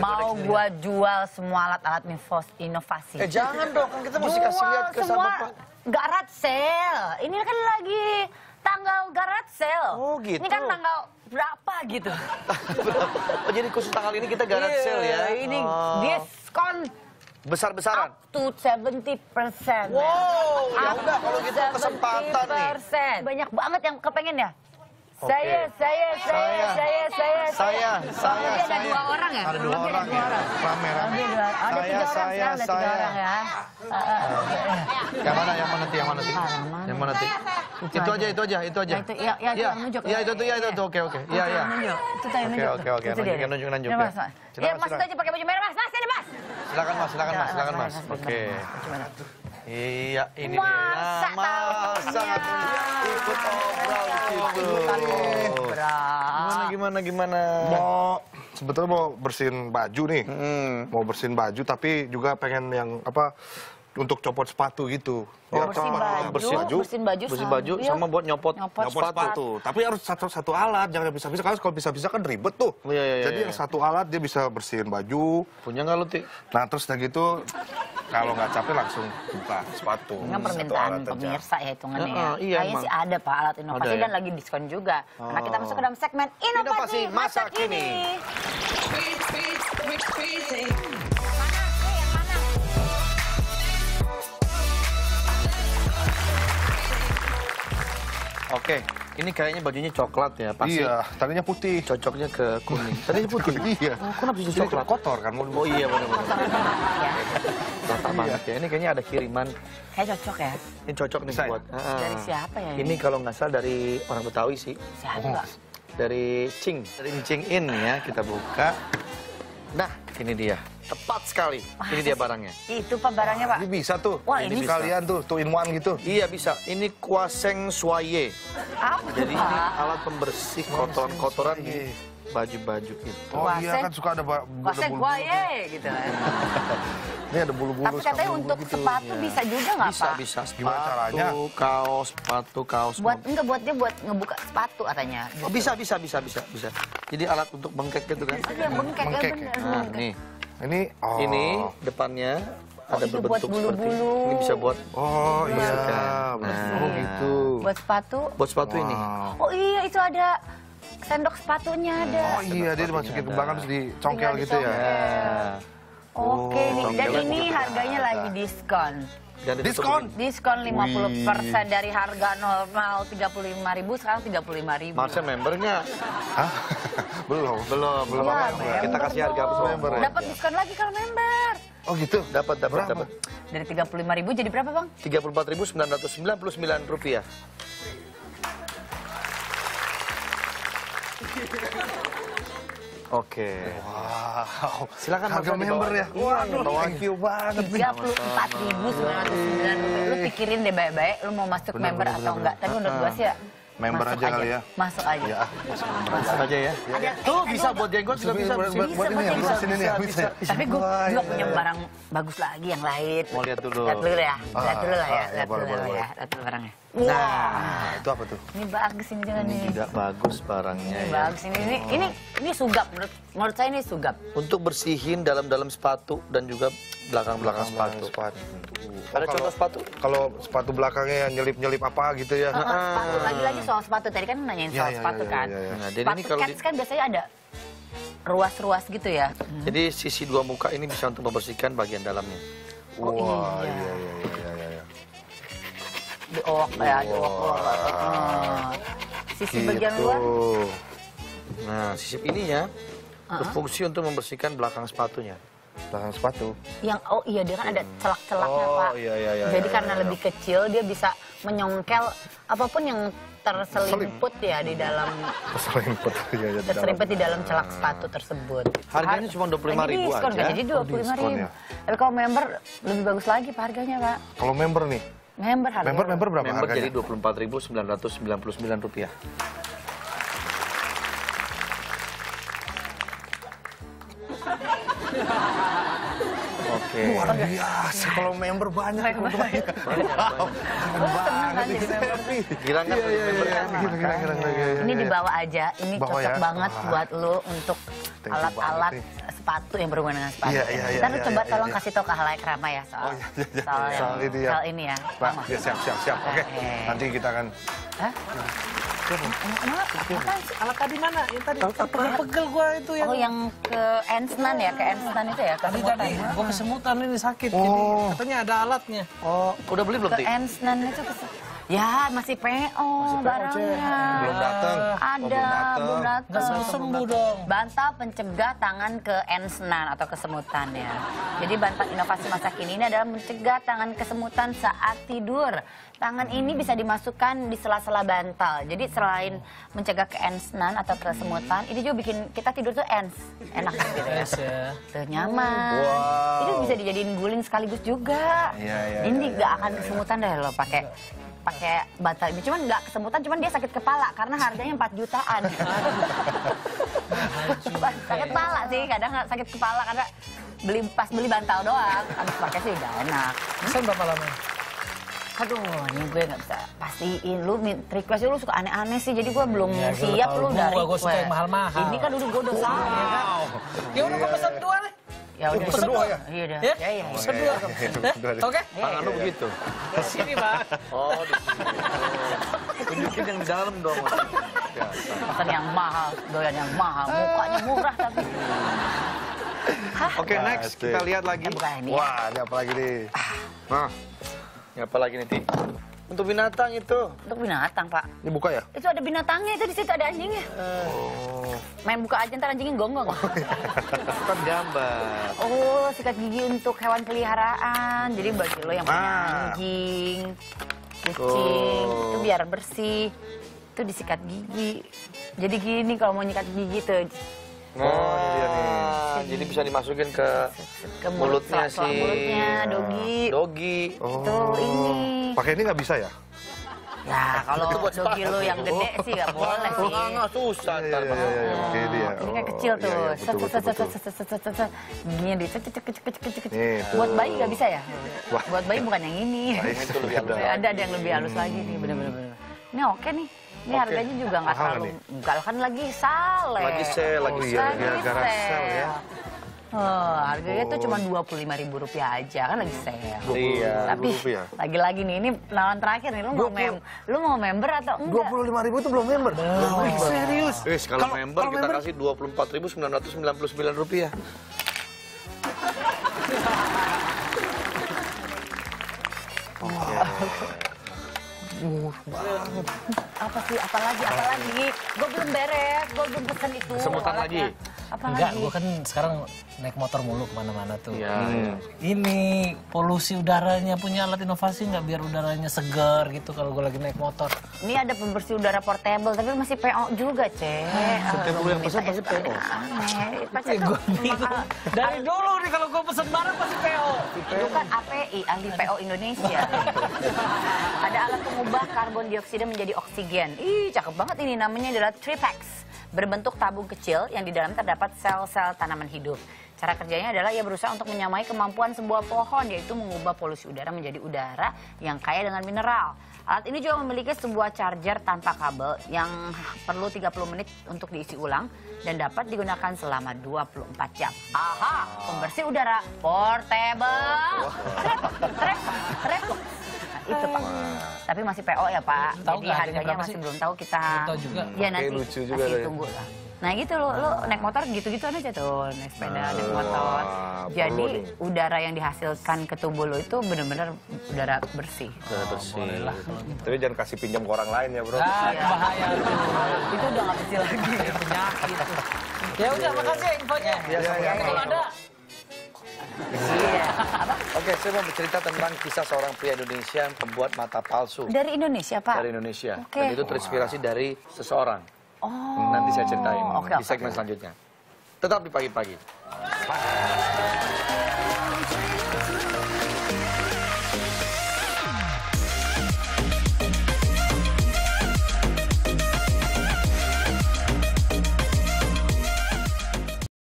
mau gue jual semua alat-alat inovasi. Jangan dong, kan kita mesti kasih lihat ke sama Pak. Garage sale, ini kan lagi tanggal garage sale. Oh gitu. Ini kan tanggal berapa gitu. Oh, jadi khusus tanggal ini kita garage sale ya. Ini diskon besar-besaran. Up to 70%. Wow, ya udah kalau gitu kesempatan nih. Banyak banget yang kepengen ya. Okay. Saya. Ada dua orang ya? Ada dua orang ya? Rame-rame. Ada tiga orang sekarang, ada tiga orang ya. Yang mana, yang menanti, yang menanti? Yang menanti. Itu aja. Iya, nunjuk. Iya, itu, oke. Iya. Itu tadi nunjuk. Oke, nunjuk. Iya, Mas itu aja pakai baju merah, Mas. Ini, Mas. Silakan, Mas. Oke. Iya, ini dia. Masa ikut obrol gitu. Gimana? Sebetulnya mau bersihin baju nih. Mau bersihin baju tapi juga pengen yang apa untuk copot sepatu gitu. Biar bersihin baju sama buat nyopot sepatu. Tapi harus satu alat, jangan bisa-bisa kalau bisa-bisa kan ribet tuh. Jadi yang satu alat dia bisa bersihin baju. Punya nggak lu, Ti? Nah, terus udah gitu kalau nggak capek langsung buka sepatu. Ini permintaan pemirsa ya hitungannya ya. Kayaknya sih ada Pak alat inovasi dan lagi diskon juga. Karena kita masuk ke dalam segmen Inovasi Masa Kini. Oke, ini kayaknya bajunya coklat ya, pasti. Iya, tadinya putih. Cocoknya ke kuning. Tadinya putih? Iya. Kenapa bisa coklat? Kotor kan? Oh iya, benar-benar. Ya. Ini kayaknya ada kiriman. Kayak cocok ya. Ini cocok nih buat. Dari siapa ya ini? Ini kalau nggak salah dari orang Betawi sih. Siapa? Dari Cing. Dari Cing In ya, kita buka. Nah, ini dia. Tepat sekali. Wah, ini dia barangnya. Itu Pak barangnya Pak. Ini bisa tuh. Wah, ini kalian tuh, two in one gitu. Iya bisa. Ini kuaseng suaye. Apa? Jadi ini alat pembersih kotoran-kotoran di baju-baju gitu. Oh iya kan suka ada kuaseng suaye gitu. Ini ada bulu-bulu. Tapi katanya untuk gitu. Sepatu bisa juga nggak Pak? Bisa. Gimana caranya? Sepatu, kaos. Buat dia buat ngebuka sepatu katanya. Gitu. Oh, bisa. Jadi alat untuk bengkek gitu kan? Iya bengkek. Nah, nih. Ini depannya ada berbentuk seperti ini. Ini bisa buat. Oh iya. Nah, oh gitu. Buat sepatu? Buat sepatu ini. Oh iya itu ada. Sendok sepatunya ada. Oh iya dia dimasukin ke belakang terus dicongkel gitu ya. Oke, dan ini harganya lagi diskon. Diskon 50% dari harga normal 35.000 sekarang 35.000. Masih membernya? Hah? Belum. Kita kasih harga habis member. Dapat diskon lagi kalau member. Oh gitu, dapat. Dari 35.000 jadi berapa Bang? 34.999 rupiah. Oke. Wow. Silakan harga member ya. Waduh, thank you banget. 34.999. Lu pikirin deh baik-baik lu mau masuk member atau enggak. Tapi menurut gua sih ya member aja kali ya. Masuk aja. Iya, masuk aja ya. Tuh bisa buat jenggot juga bisa. Bisa. Tapi gua juga punya barang bagus lagi yang lain. Mau lihat dulu. Lihat dulu lah ya. Lihat dulu barangnya. Nah, itu apa tuh? Ini bagus ini jangan nih. Tidak bagus barangnya. Ini bagus ini sugap menurut saya ini sugap. Untuk bersihin dalam-dalam sepatu dan juga belakang-belakang sepatu. Ada contoh sepatu? Kalau sepatu belakangnya nyelip-nyelip apa gitu ya. Sepatu lagi-lagi soal sepatu tadi kan nanyain soal sepatu kan. Sepatu cats kan biasanya ada ruas-ruas gitu ya. Jadi sisi dua muka ini bisa untuk membersihkan bagian dalamnya. Wah, iya. Diolok. Sisi gitu. Bagian luar. Nah, sisi ininya berfungsi untuk membersihkan belakang sepatunya. Belakang sepatu. Yang dia kan ada celak-celaknya, Pak. Iya. Jadi karena lebih kecil dia bisa menyongkel apapun yang terselimput ya di dalam terselimput di dalam celak sepatu tersebut. Harganya cuma 25.000 aja. Jadi 25.000. Tapi kalau member lebih bagus lagi Pak harganya, Pak. Kalau member nih Member berapa member harganya? Jadi 24.999 rupiah. Oke. Luar biasa kalau member banyak. Banyak. Gila kan member kan. Ini dibawa aja, ini cocok banget buat lo untuk alat-alat sepatu, yang berhubungan dengan sepatu. Kita coba tolong kasih tahu ke halayak ramai ya soal ini ya. Pak, ya siap. Oke, nanti kita akan. Alat tadi mana? Yang tadi pegel gua itu yang. Oh, yang ke Ensnan ya, itu ya. Tadi gua kesemutan ini sakit. Jadi katanya ada alatnya. Oh, udah beli belum? Ke Ensnan itu ya masih PO barangnya. Belum datang. Belum datang. Gak sembuh dong. Bantal pencegah tangan keensenan atau kesemutan ya. Jadi bantal inovasi masa kini ini adalah mencegah tangan kesemutan saat tidur. Tangan ini bisa dimasukkan di sela-sela bantal. Jadi selain mencegah keensenan atau kesemutan, ini juga bikin kita tidur tuh enak gitu ya. Tuh nyaman. Itu bisa dijadiin guling sekaligus juga. Ini gak akan kesemutan deh lo pakai bantal ini, cuman nggak kesemutan, cuman dia sakit kepala karena harganya 4 jutaan. Sakit kepala sih, kadang sakit kepala karena pas beli bantal doang, habis pakai sih udah enak. Bisa berapa lama? Aduh, ini gue nggak bisa pastiin. Lu request lu suka aneh-aneh sih, jadi gue belum siap lu dari gue. Ini kan dulu gue udah salah ya kan? Dia udah pesan dua nih. Ya udah kedua ya. Iya udah. Ya. Kedua. Oke. Tangan lu begitu. Ke sini, Pak. Oh, di sini. Tunjukin yang di dalam dong. Pesan yang mahal, doyan yang mahal, mukanya murah tapi. Oke, next kita lihat lagi. Wah, ada apa lagi nih? Nah. Apa lagi nih, Ti? Untuk binatang itu. Untuk binatang, Pak. Ini buka ya? Itu ada binatangnya, itu di situ ada anjingnya. Oh. Main buka aja, ntar anjingnya gonggong. Bukan gambar. Oh, sikat gigi untuk hewan peliharaan. Jadi bagi lo yang punya anjing, kucing, itu biar bersih. Itu disikat gigi. Jadi gini kalau mau nyikat gigi tuh. Jadi bisa dimasukin ke mulutnya sih. Mulutnya, dogi. Itu ini. Pakai ini nggak bisa ya? Ya kalau dogi lo yang gede sih nggak boleh sih. Nggak susah ntar. Ini kan kecil tuh. Giginya dicek. Buat bayi nggak bisa ya? Buat bayi bukan yang ini. Ada yang lebih halus lagi nih, bener-bener. Ini oke nih. Ini harganya juga nggak terlalu. Kalau kan lagi sale. Lagi sale ya. Harganya tuh cuma Rp25.000 aja, kan lagi sale. Iya, tapi lagi-lagi nih, ini lawan terakhir nih, lu mau member atau enggak? Rp25.000 itu belum member? Serius? Kalau member kita kasih Rp24.999. Murah banget. Apalagi? Gue belum beres, gue belum pesen itu. Kesemutan lagi? Enggak, gue kan sekarang naik motor mulu kemana-mana tuh. Ini polusi udaranya, punya alat inovasi nggak biar udaranya segar gitu kalau gue lagi naik motor? Ini ada pembersih udara portable, tapi masih PO juga, Cek. Setiap gue yang pesen pasti PO. Dari dulu nih kalau gue pesen barang pasti PO. Itu kan API, ahli PO Indonesia. Ada alat pengubah karbon dioksida menjadi oksigen. Ih, cakep banget ini, namanya adalah TRIPEX. Berbentuk tabung kecil yang di dalam terdapat sel-sel tanaman hidup. Cara kerjanya adalah ia berusaha untuk menyamai kemampuan sebuah pohon, yaitu mengubah polusi udara menjadi udara yang kaya dengan mineral. Alat ini juga memiliki sebuah charger tanpa kabel yang perlu 30 menit untuk diisi ulang dan dapat digunakan selama 24 jam. Aha, pembersih udara portable. Repot. Itu Pak, tapi masih PO ya Pak. Jadi harganya masih belum tahu kita. Ya nanti masih tunggu lah. Nah gitu lo naik motor gitu-gitu aja tuh, naik sepeda, naik motor. Jadi udara yang dihasilkan ke tubuh lo itu benar-benar udara bersih. Udara bersih. Tapi jangan kasih pinjam ke orang lain ya bro. Bahaya. Itu udah nggak bersih lagi. Ya udah, makasih infonya. Kalau ada. Oke, saya mau bercerita tentang kisah seorang pria Indonesia yang pembuat mata palsu. Dari Indonesia, Pak? Dari Indonesia. Dan itu terinspirasi dari seseorang. Nanti saya ceritain di segmen selanjutnya. Tetap di Pagi Pagi.